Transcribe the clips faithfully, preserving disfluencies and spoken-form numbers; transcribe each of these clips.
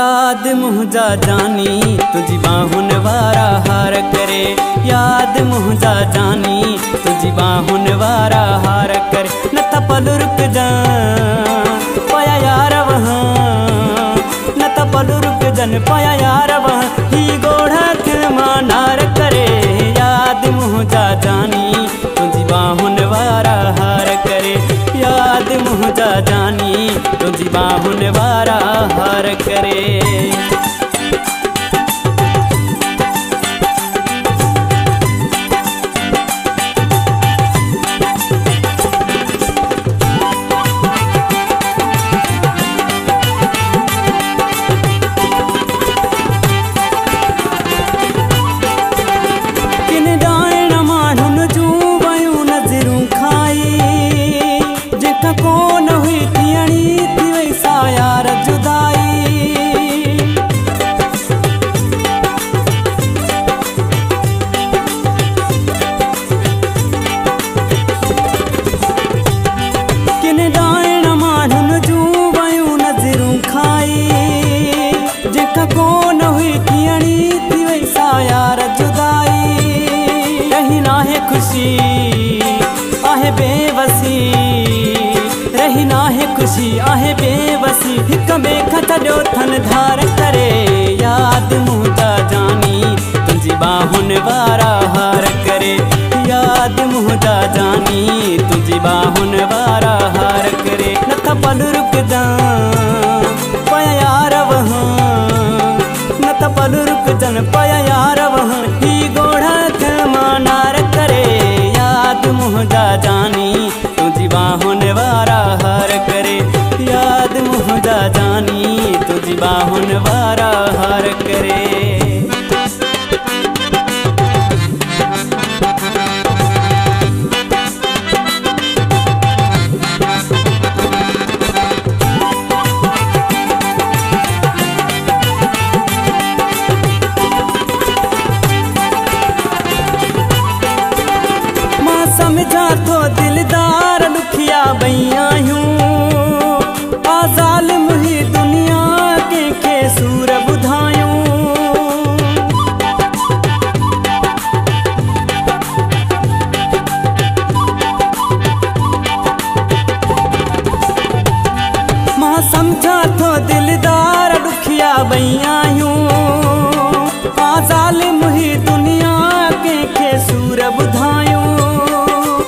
याद मुंझा जानी तुझी बाहुन वारा हार करे। याद मुंझा जानी तुझी बाहुन वारा हार करे। न थपल रुक जा पाया यार वहाँ, न थपल रुक जन पाया यार वहाँ ही गोढ़ा मानार करे। याद मुंझा जानी तुझी बाहुन वारा हार करे। याद मुंझा जानी तुझी बाहुन वारा हार करे। आहे बेवसी रही ना है खुशी आहे बेवसी हिक में खतरो थन धार करे। याद मुंझा जानी तुझी बाहुन वारा हार करे। याद मुंझा जानी तुझी बाहुन वारा हार करे। न थपल रुक जा पाया यार वहाँ, न थपल रुक जन पाया यार वहाँ ही गोढ़ा मानार करे। याद मुंझा जानी तुझी बाहुन वारा हार करे। याद मुंझा जानी तुझी बाहुन वारा हार करे। समझा तो दिलदार दुखिया बैया हूँ आजाल मुही दुनिया के के सूर बुधायूं। मां समझा तो दिलदार दुखिया बैया हूँ आजाल मुही दुनिया के के सूर बुधायूं।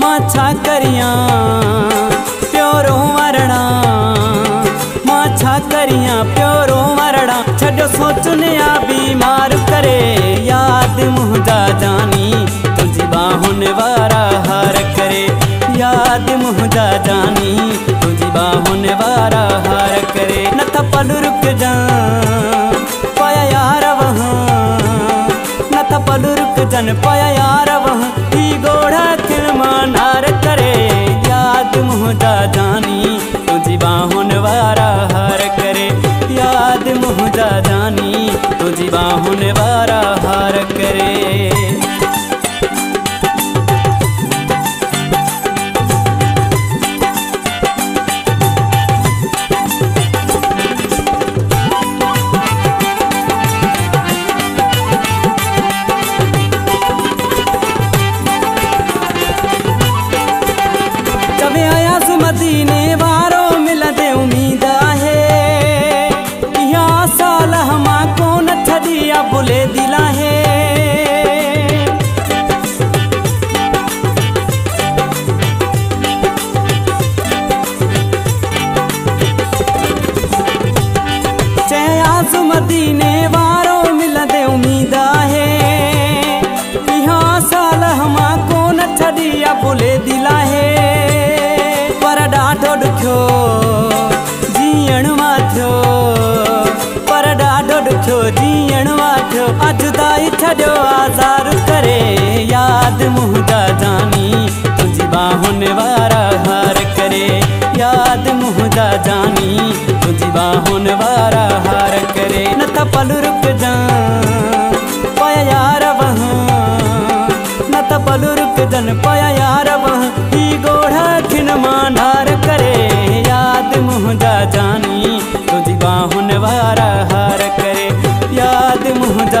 माछा करिया प्योरो मरणा, माछा करिया प्योरो मरणा छो सोचने आ बीमार करे। याद मुंझा जानी तुझी बाहुन वारा हार करे। याद मुंझा जानी तुझी बाहुन वारा हार करे। न थपल रुक जा पाया यार वहाँ, न थपल रुक जन पाया यार वहाँ ही गोढ़ा मानार करे। याद मुंझा जानी तुझी बाहुन वारा हार करे। याद मुंझा जानी तुझी बाहुन वारा हार करे। मदीने वारो मिलदे उम्मीद है या साल हमा को न छड़िया बुले दिला है। चयासु मदीने वारो मिलदे उम्मीद है या साल हमा को न छड़िया बुले दिला है। ढाढो दुखियो जीअण मां थियो पर ढाढो दुखियो जीअण मां थियो अजुदाई छॾियो आज़ार करे। याद मुंझा जानी तुझी बाहुन वारा हार करे। याद मुंझा जानी तुझी बाहुन वारा हार करे। न थपल रुक जा पाया यार वहाँ, न थपल रुक जन पाया यार वहाँ ही गोढ़ा खिन माना करे। याद मुंझा जानी तुझी बाहुन वारा हार मुंझा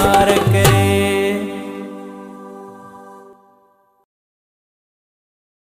हार।